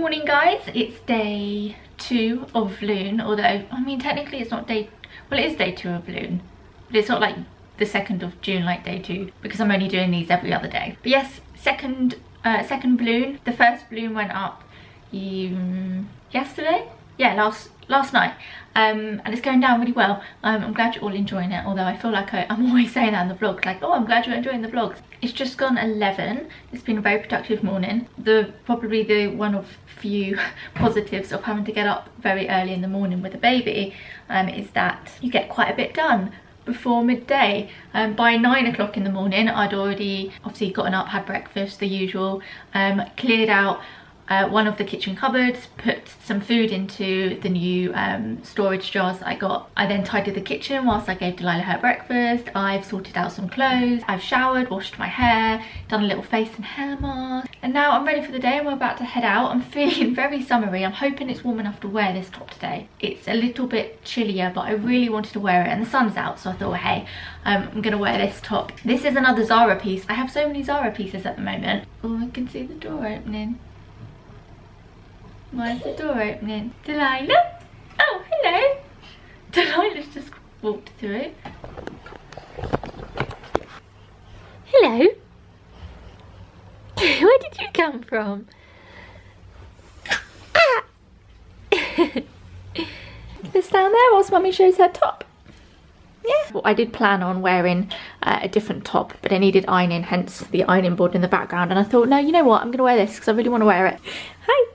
Morning guys, it's day 2 of VLUNE, although I mean technically it's not day, well it is day 2 of VLUNE, but it's not like the 2nd of June like day 2 because I'm only doing these every other day. But yes, second VLUNE. The first VLUNE went up yesterday? Yeah, last night, and it's going down really well. I'm glad you're all enjoying it, although I feel like I'm always saying that in the vlogs, like, oh, I'm glad you're enjoying the vlogs. It's just gone 11. It's been a very productive morning. Probably the one of few positives of having to get up very early in the morning with a baby is that you get quite a bit done before midday. By 9 o'clock in the morning, I'd already obviously gotten up, had breakfast, the usual, cleared out one of the kitchen cupboards, put some food into the new storage jars that I got. I then tidied the kitchen whilst I gave Delilah her breakfast. I've sorted out some clothes. I've showered, washed my hair, done a little face and hair mask. And now I'm ready for the day and we're about to head out. I'm feeling very summery. I'm hoping it's warm enough to wear this top today. It's a little bit chillier, but I really wanted to wear it and the sun's out, so I thought, hey, I'm gonna wear this top. This is another Zara piece. I have so many Zara pieces at the moment. Oh, I can see the door opening. Why is the door opening? Delilah? Oh, hello! Delilah's just walked through. Hello! Where did you come from? Ah! Just down there whilst Mummy shows her top. Yeah. Well, I did plan on wearing a different top, but I needed ironing, hence the ironing board in the background. And I thought, no, you know what? I'm going to wear this because I really want to wear it. Hi!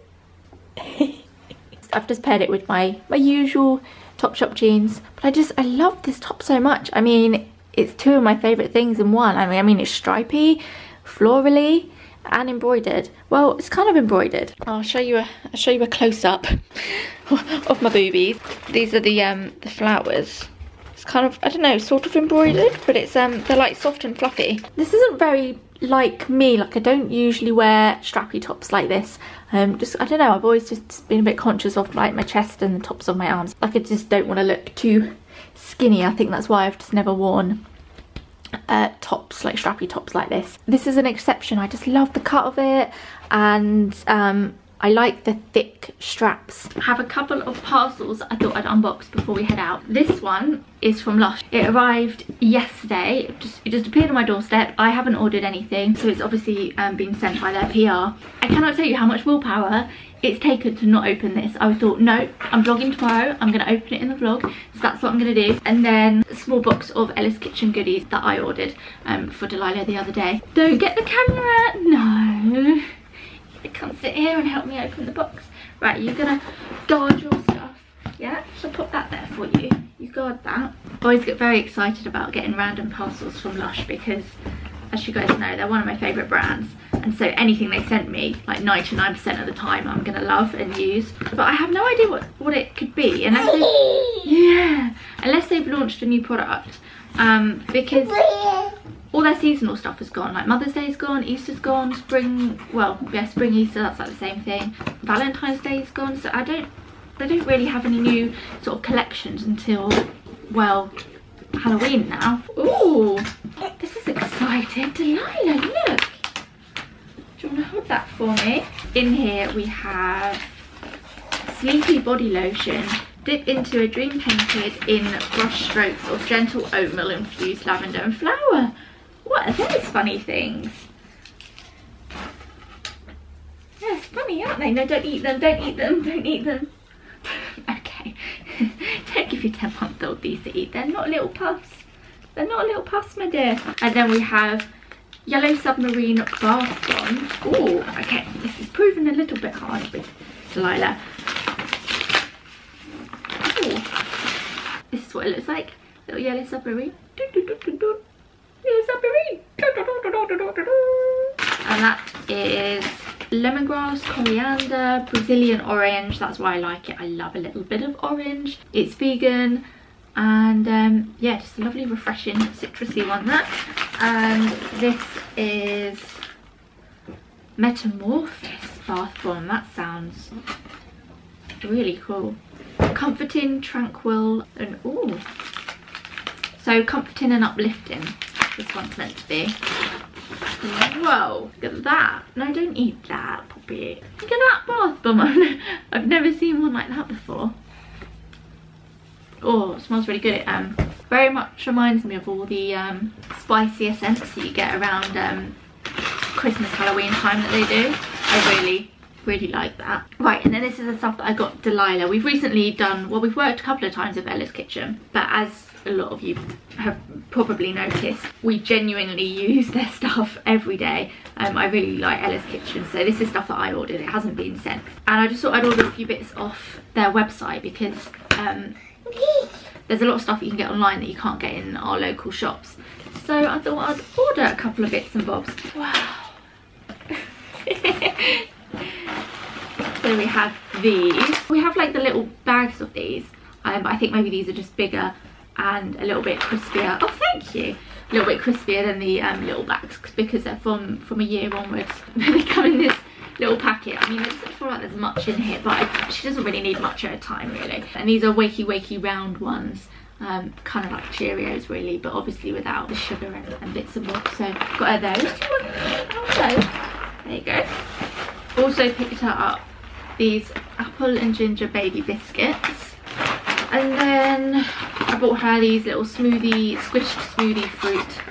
I've just paired it with my usual Topshop jeans, but I love this top so much. I mean, it's two of my favourite things in one. I mean it's stripy, florally, and embroidered. Well, it's kind of embroidered. I'll show you a close-up of my boobies. These are the flowers. It's kind of, I don't know, sort of embroidered, but it's they're like soft and fluffy. This isn't very like me, like I don't usually wear strappy tops like this. I don't know, I've always just been a bit conscious of like my chest and the tops of my arms. Like I just don't want to look too skinny. I think that's why I've just never worn tops, like strappy tops like this. This is an exception. I just love the cut of it, and I like the thick straps. I have a couple of parcels I thought I'd unbox before we head out. This one is from Lush. It arrived yesterday. It just appeared on my doorstep. I haven't ordered anything, so it's obviously been sent by their PR. I cannot tell you how much willpower it's taken to not open this. I thought, no, I'm vlogging tomorrow. I'm going to open it in the vlog. So that's what I'm going to do. And then a small box of Ella's Kitchen goodies that I ordered for Delilah the other day. Don't get the camera. No. Come sit here and help me open the box. Right, you're gonna guard your stuff, yeah? So put that there for you. You guard that. Boys get very excited about getting random parcels from Lush because, as you guys know, they're one of my favourite brands. And so anything they sent me, like 99% of the time, I'm gonna love and use. But I have no idea what it could be unless they've launched a new product. Because all their seasonal stuff is gone, like Mother's Day's gone, Easter's gone, spring, well, yeah, spring, Easter, that's like the same thing. Valentine's Day's gone, so they don't really have any new sort of collections until, well, Halloween now. Ooh, this is exciting. Delilah, look. Do you want to hold that for me? In here we have Sleepy Body Lotion. Dip into a dream painted in brush strokes of gentle oatmeal infused lavender and flower. What are those funny things? Yeah, it's funny, aren't they? No, don't eat them, don't eat them, don't eat them. Okay. Don't give your 10-month-old these to eat. They're not little puffs. They're not little puffs, my dear. And then we have Yellow Submarine Bath Bomb. Oh, okay. This is proving a little bit hard with Delilah. This is what it looks like. Little yellow submarine. Yellow submarine. And that is lemongrass, coriander, Brazilian orange. That's why I like it. I love a little bit of orange. It's vegan. And yeah, just a lovely refreshing citrusy one that. And this is Metamorphosis Bath Bomb. That sounds really cool. Comforting, tranquil, and ooh. So comforting and uplifting. This one's meant to be. Whoa, look at that. No, don't eat that. Pop bit. Look at that bath bomb. I've never seen one like that before. Oh, it smells really good. It very much reminds me of all the spicy scents that you get around Christmas, Halloween time that they do. I really like that. Right, and then this is the stuff that I got Delilah. We've recently done, well, we've worked a couple of times with Ella's Kitchen, but as a lot of you have probably noticed, we genuinely use their stuff every day. I really like Ella's Kitchen, so this is stuff that I ordered. It hasn't been sent, and I just thought I'd order a few bits off their website because there's a lot of stuff you can get online that you can't get in our local shops, so I thought I'd order a couple of bits and bobs. Wow. So we have these. We have like the little bags of these, but I think maybe these are just bigger and a little bit crispier. Oh, thank you. A little bit crispier than the little bags because they're from a year onwards. They come in this little packet. I mean, I just feel like there's much in here, but she doesn't really need much at a time, really. And these are wakey round ones, kind of like Cheerios, really, but obviously without the sugar and bits and bobs. So got her those. There you go. Also picked her up these apple and ginger baby biscuits, and then I bought her these little smoothie, squished smoothie fruit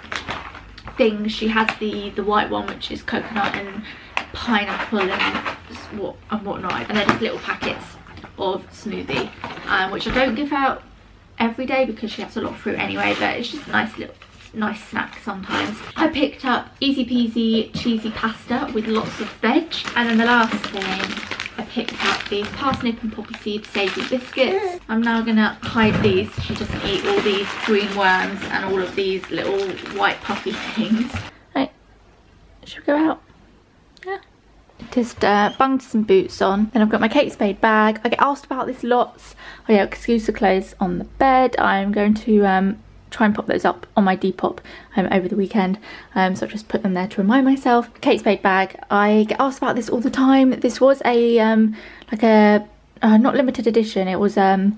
things. She has the white one, which is coconut and pineapple and whatnot, and they're just little packets of smoothie, which I don't give out every day because she has a lot of fruit anyway, but it's just a nice little snack sometimes. I picked up easy peasy cheesy pasta with lots of veg, and then the last thing I picked up these parsnip and poppy seed savory biscuits. I'm now gonna hide these. She doesn't eat all these green worms and all of these little white puffy things. Right, should we go out? Yeah. Just bunged some boots on. Then I've got my Kate Spade bag. I get asked about this lots. Oh yeah, excuse the clothes on the bed. I'm going to try and pop those up on my Depop over the weekend, so I just put them there to remind myself. Kate Spade bag, I get asked about this all the time. This was a like a not limited edition, it was a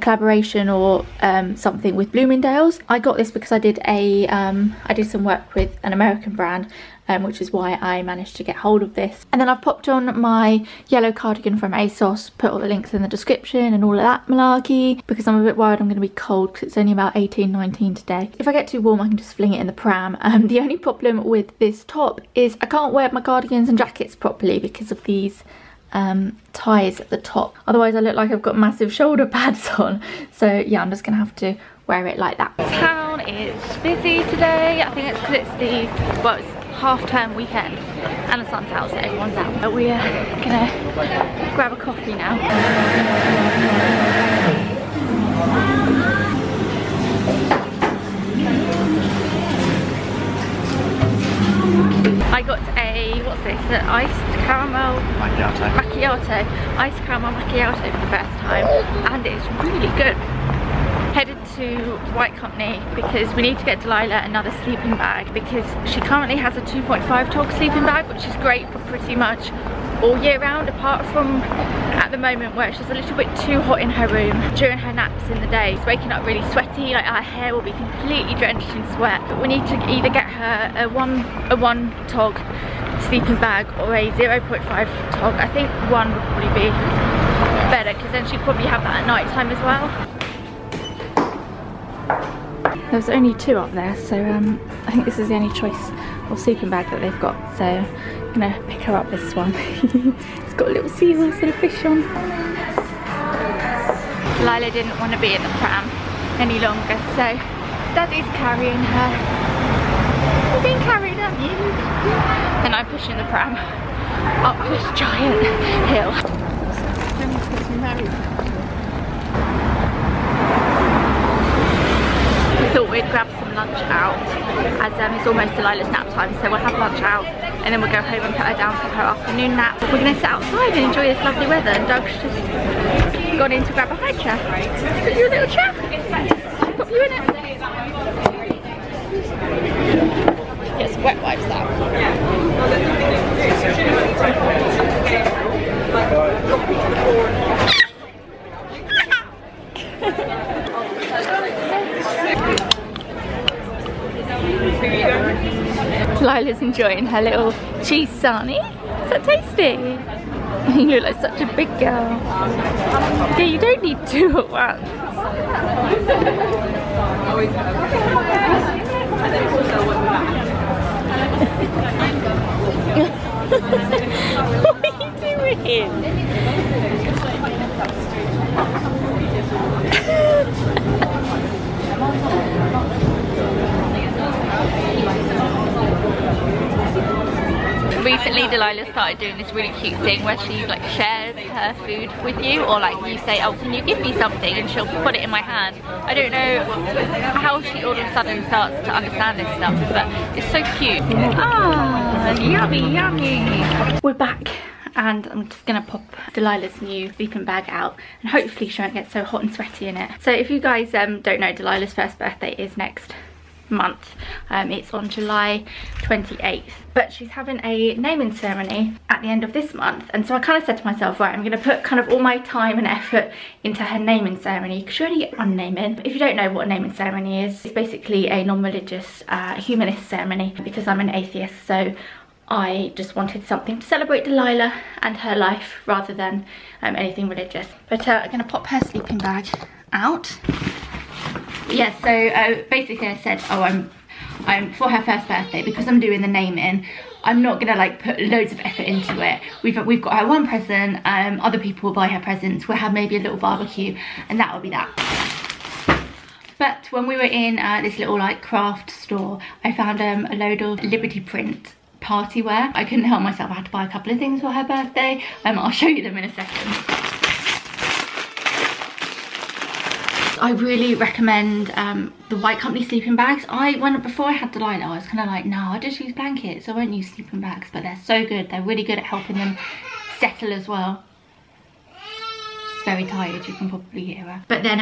collaboration or something with Bloomingdale's. I got this because I did a I did some work with an American brand, which is why I managed to get hold of this. And then I've popped on my yellow cardigan from ASOS, put all the links in the description and all of that malarkey, because I'm a bit worried I'm going to be cold because it's only about 18, 19 today. If I get too warm, I can just fling it in the pram. The only problem with this top is I can't wear my cardigans and jackets properly because of these ties at the top. Otherwise I look like I've got massive shoulder pads on. So yeah, I'm just going to have to wear it like that. Town is busy today. I think it's because it's the, well, it's half-term weekend and the sun's out, so everyone's out, but we are gonna grab a coffee now. I got a, what's this, an iced caramel macchiato. Iced caramel macchiato for the first time, and it's really good. Headed to White Company because we need to get Delilah another sleeping bag because she currently has a 2.5-tog sleeping bag, which is great for pretty much all year round, apart from at the moment where she's a little bit too hot in her room during her naps in the day. She's waking up really sweaty, like her hair will be completely drenched in sweat. But we need to either get her a one-tog sleeping bag or a 0.5-tog. I think one would probably be better because then she'd probably have that at night time as well. There's only two up there, so I think this is the only choice of sleeping bag that they've got, so I'm gonna pick her up this one. It's got little seahorse and a fish on. Delilah didn't want to be in the pram any longer, so Daddy's carrying her. You've been carried, haven't you? And I'm pushing the pram up this giant hill. Thought we'd grab some lunch out as it's almost Delilah's nap time, so we'll have lunch out and then we'll go home and put her down for her afternoon nap. We're going to sit outside and enjoy this lovely weather, and Doug's just gone in to grab a high chair. Put you a little chair. Put you in it. Get some wet wipes out. Delilah's enjoying her little cheese sarnie. Is that that tasty? You look like such a big girl. Yeah, you don't need two at once. What are you doing? Recently Delilah started doing this really cute thing where she like shares her food with you, or like you say, oh, can you give me something, and she'll put it in my hand. I don't know how she all of a sudden starts to understand this stuff, but it's so cute. Ah, yummy yummy. We're back and I'm just gonna pop Delilah's new sleeping bag out, and hopefully she won't get so hot and sweaty in it. So if you guys don't know, Delilah's first birthday is next month. It's on July 28th, but she's having a naming ceremony at the end of this month, and so I kind of said to myself, right, I'm going to put kind of all my time and effort into her naming ceremony, because she only gets one naming. If you don't know what a naming ceremony is, it's basically a non-religious humanist ceremony, because I'm an atheist, so I just wanted something to celebrate Delilah and her life rather than anything religious. But I'm going to pop her sleeping bag out. Yeah, so basically I said, oh, I'm for her first birthday, because I'm doing the naming, I'm not gonna like put loads of effort into it. We've got her one present, other people will buy her presents, we'll have maybe a little barbecue, and that'll be that. But when we were in this little like craft store, I found a load of Liberty print party wear. I couldn't help myself, I had to buy a couple of things for her birthday. I'll show you them in a second. I really recommend the White Company sleeping bags. Before I had Delilah, I was kind of like, no, I just use blankets, I won't use sleeping bags, but they're so good. They're really good at helping them settle as well. She's very tired, you can probably hear her. But then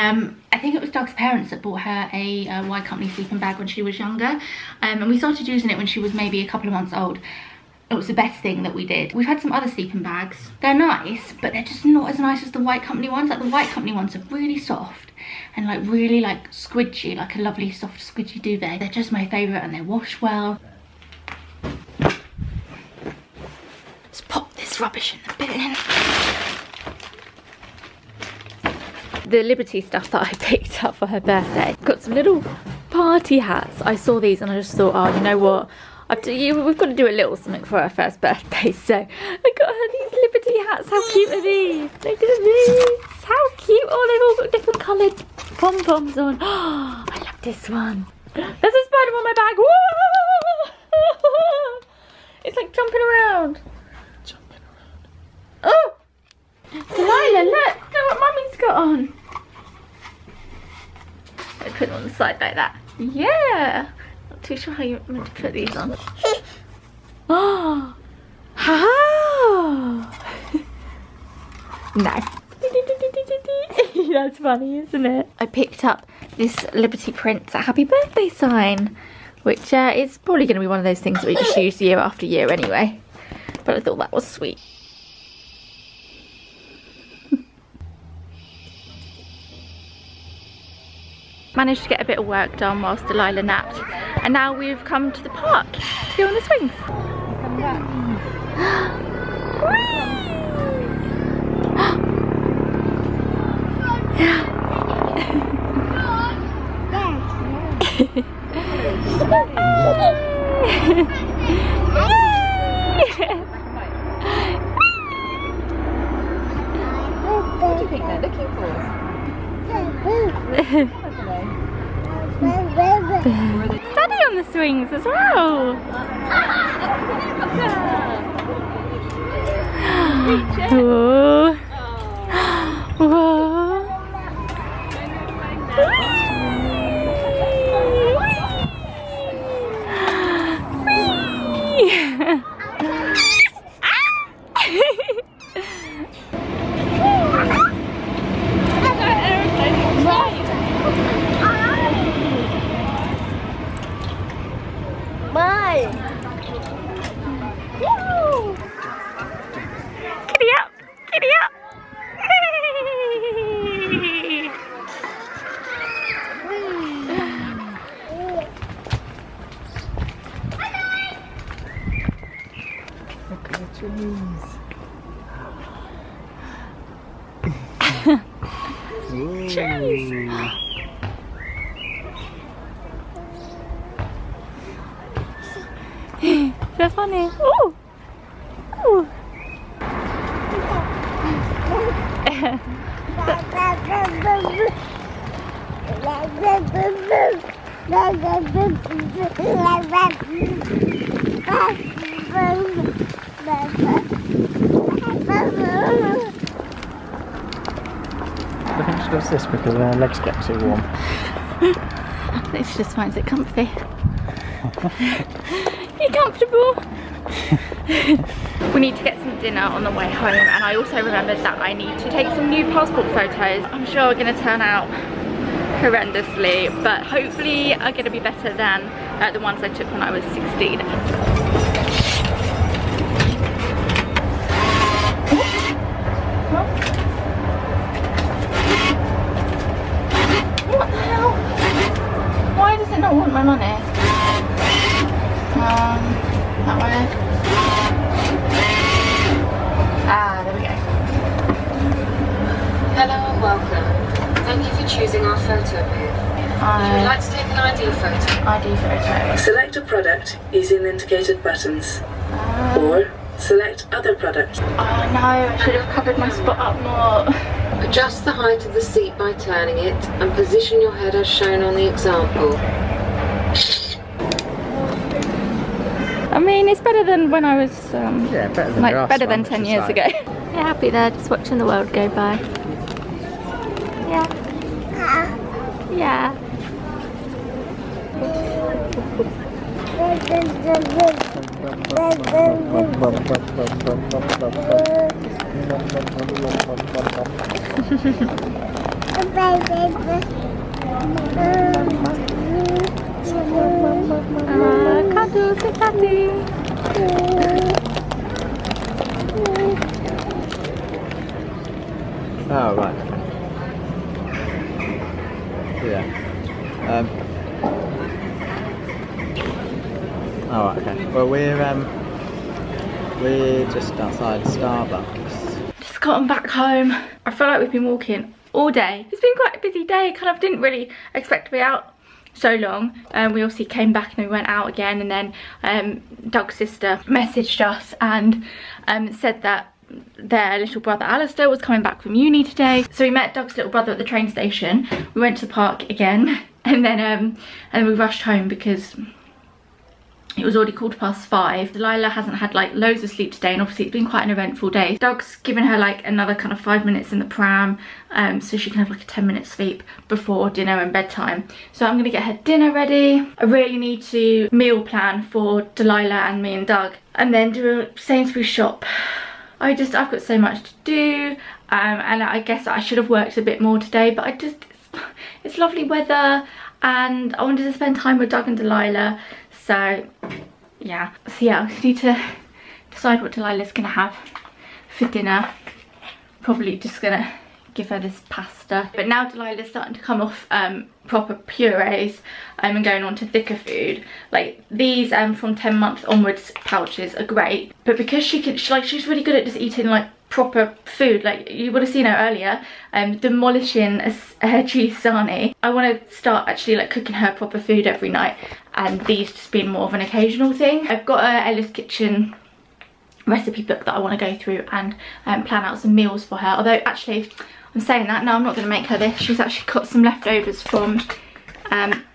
I think it was Doug's parents that bought her a White Company sleeping bag when she was younger, and we started using it when she was maybe a couple of months old. It was the best thing that we did. We've had some other sleeping bags. They're nice, but they're just not as nice as the White Company ones. Like the White Company ones are really soft and like really like squidgy, like a lovely soft squidgy duvet. They're just my favourite, and they wash well. Let's pop this rubbish in the bin. The Liberty stuff that I picked up for her birthday. Got some little party hats. I saw these and I just thought, oh, you know what? We've got to do a little something for her first birthday, so I got her these Liberty hats. How cute are these? Look at these. How cute. Oh, they've all got different coloured pom-poms on. Oh, I love this one. There's a spider on my bag. Whoa! It's like jumping around. Jumping around. Oh! Delilah, look what Mummy's got on. I put them on the side like that. Yeah. Too sure how you meant to put these on. Oh, ha! No. That's funny, isn't it? I picked up this Liberty Print's Happy Birthday sign, which is probably going to be one of those things that we just use year after year anyway. But I thought that was sweet. Managed to get a bit of work done whilst Delilah napped, and now we've come to the park to go on the swings. What do you think they're looking for? Daddy on the swings as well. Whoa. Whoa. Kitty up! Cheers! So funny. Ooh. Ooh. I think she does this because her legs get too warm. I think she just finds it comfy. You're comfortable? We need to get some dinner on the way home, and I also remembered that I need to take some new passport photos. I'm sure we're gonna turn out horrendously, but hopefully are gonna be better than the ones I took when I was 16. What the hell? Why does it not want my money? That way. Ah, there we go. Hello and welcome. Thank you for choosing our photo booth. If you would like to take an ID photo. Select a product using the indicated buttons. Or select other products. Oh no, I should have covered my spot up more. Adjust the height of the seat by turning it and position your head as shown on the example. I mean, it's better than when I was, yeah, better than like, better than 10 years ago. We're happy there, just watching the world go by. Yeah. Oh, right. Yeah. Oh, right, okay. Well, we're just outside Starbucks. Just gotten back home. I feel like we've been walking all day. It's been quite a busy day. Kind of didn't really expect to be out so long, and we obviously came back and we went out again, and then Doug's sister messaged us and said that their little brother Alistair was coming back from uni today. So we met Doug's little brother at the train station, we went to the park again, and then we rushed home because it was already 5:15. Delilah hasn't had like loads of sleep today, and obviously it's been quite an eventful day. Doug's given her like another kind of 5 minutes in the pram, so she can have like a 10 minute sleep before dinner and bedtime. So I'm gonna get her dinner ready. I really need to meal plan for Delilah and me and Doug, and then do a Sainsbury's shop. I've got so much to do, and I guess I should have worked a bit more today, but it's lovely weather, and I wanted to spend time with Doug and Delilah. So yeah, I just need to decide what Delilah's gonna have for dinner. Probably just gonna give her this pasta. But now Delilah's starting to come off proper purees and going on to thicker food. Like these from 10 months onwards pouches are great. But because she's really good at just eating like proper food, like you would have seen her earlier, demolishing her cheese sarnie. I want to start actually like cooking her proper food every night, and these just being more of an occasional thing. I've got a Ella's Kitchen recipe book that I want to go through and plan out some meals for her. Although actually, I'm saying that, no, I'm not going to make her this. She's actually got some leftovers from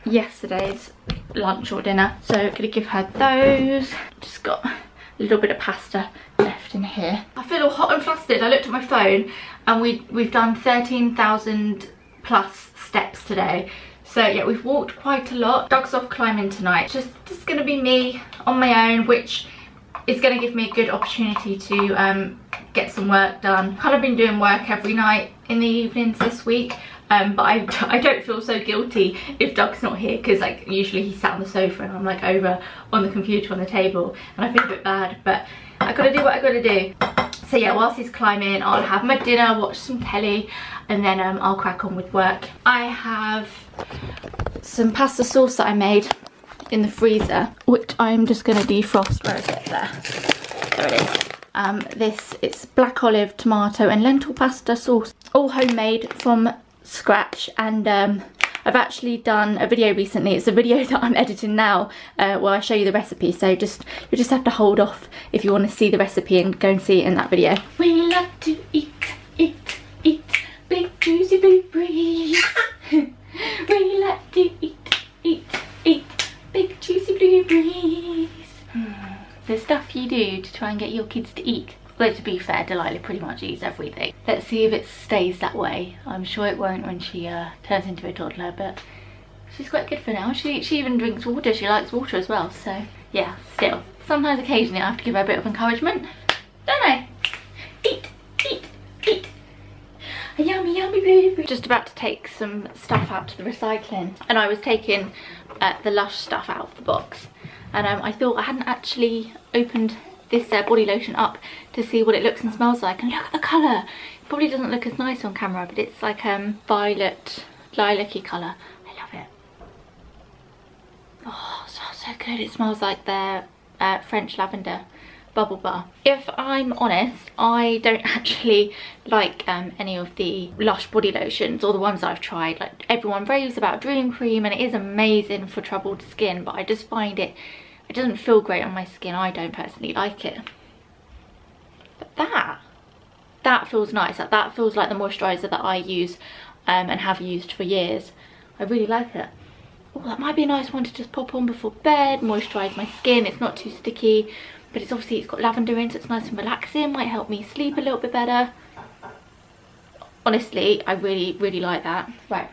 yesterday's lunch or dinner, so I'm going to give her those. Just got a little bit of pasta left in here. I feel all hot and flustered. I looked at my phone and we've done 13,000 plus steps today. So yeah, we've walked quite a lot. Doug's off climbing tonight. Just gonna be me on my own, which is gonna give me a good opportunity to get some work done. Kind of been doing work every night in the evenings this week, but I don't feel so guilty if Doug's not here, because like usually he sat on the sofa and I'm like over on the computer on the table, and I feel a bit bad, but I gotta do what I gotta do. So yeah, whilst he's climbing, I'll have my dinner, watch some telly, and then I'll crack on with work. I have some pasta sauce that I made in the freezer, which I'm just gonna defrost. Where is it? There it is. It's black olive, tomato and lentil pasta sauce, all homemade from scratch. And I've actually done a video recently, it's a video that I'm editing now, where I show you the recipe, so you'll just have to hold off if you want to see the recipe and go and see it in that video. We love to eat, big juicy blueberries. We love to eat, big juicy blueberries. The stuff you do to try and get your kids to eat. Although to be fair, Delilah pretty much eats everything. Let's see if it stays that way. I'm sure it won't when she turns into a toddler, but she's quite good for now. She even drinks water, she likes water as well, so yeah, still. Sometimes occasionally I have to give her a bit of encouragement, don't I? Eat. A yummy blueberry. Just about to take some stuff out to the recycling, and I was taking the Lush stuff out of the box, and I thought I hadn't actually opened this body lotion up to see what it looks and smells like, and look at the colour. It probably doesn't look as nice on camera, but it's like violet, lilac-y colour. I love it. Oh, it smells so good. It smells like their French lavender bubble bar. If I'm honest, I don't actually like any of the Lush body lotions or the ones I've tried. Like, everyone raves about Dream Cream and it is amazing for troubled skin, but I just find it doesn't feel great on my skin. I don't personally like it. But that feels nice. That feels like the moisturiser that I use and have used for years. I really like it. Oh, that might be a nice one to just pop on before bed, moisturise my skin. It's not too sticky, but it's got lavender in, so it's nice and relaxing. Might help me sleep a little bit better. Honestly, I really, really like that. Right,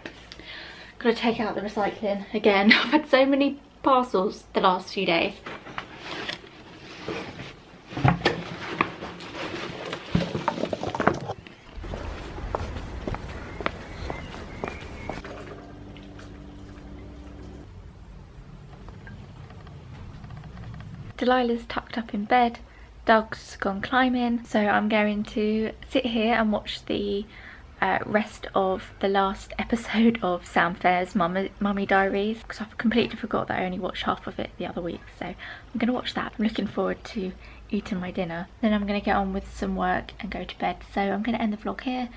gotta take out the recycling again. I've had so many parcels the last few days. Delilah's tucked up in bed, Doug's gone climbing, so I'm going to sit here and watch the rest of the last episode of Soundfair's Mummy Diaries, because I've completely forgot that I only watched half of it the other week, so I'm going to watch that. I'm looking forward to eating my dinner. Then I'm going to get on with some work and go to bed, so I'm going to end the vlog here.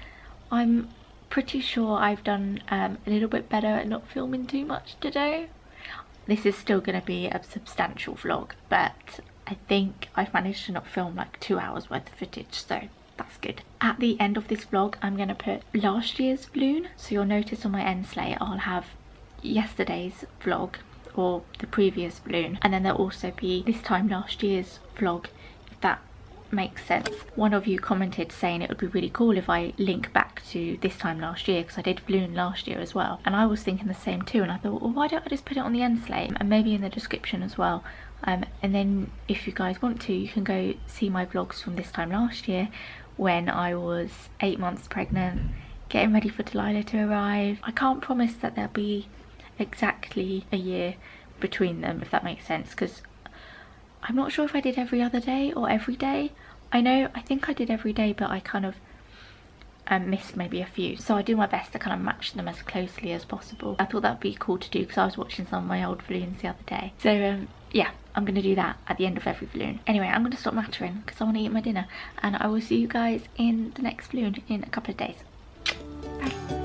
I'm pretty sure I've done a little bit better at not filming too much today. This is still going to be a substantial vlog, but I think I've managed to not film like 2 hours worth of footage, so that's good. At the end of this vlog, I'm going to put last year's VLUNE, so you'll notice on my end slate I'll have yesterday's vlog or the previous VLUNE, and then there'll also be this time last year's vlog, if that makes sense. One of you commented saying it would be really cool if I link back to this time last year, because I did VLUNE last year as well, and I was thinking the same too, and I thought, well, why don't I just put it on the end slate and maybe in the description as well, and then if you guys want to, you can go see my vlogs from this time last year when I was 8 months pregnant, getting ready for Delilah to arrive. I can't promise that there'll be exactly a year between them, if that makes sense, because I'm not sure if I did every other day or every day. I think I did every day, but I kind of missed maybe a few. So I do my best to kind of match them as closely as possible. I thought that'd be cool to do because I was watching some of my old VLUNEs the other day. So yeah, I'm going to do that at the end of every VLUNE. Anyway, I'm going to stop muttering because I want to eat my dinner. And I will see you guys in the next VLUNE in a couple of days. Bye.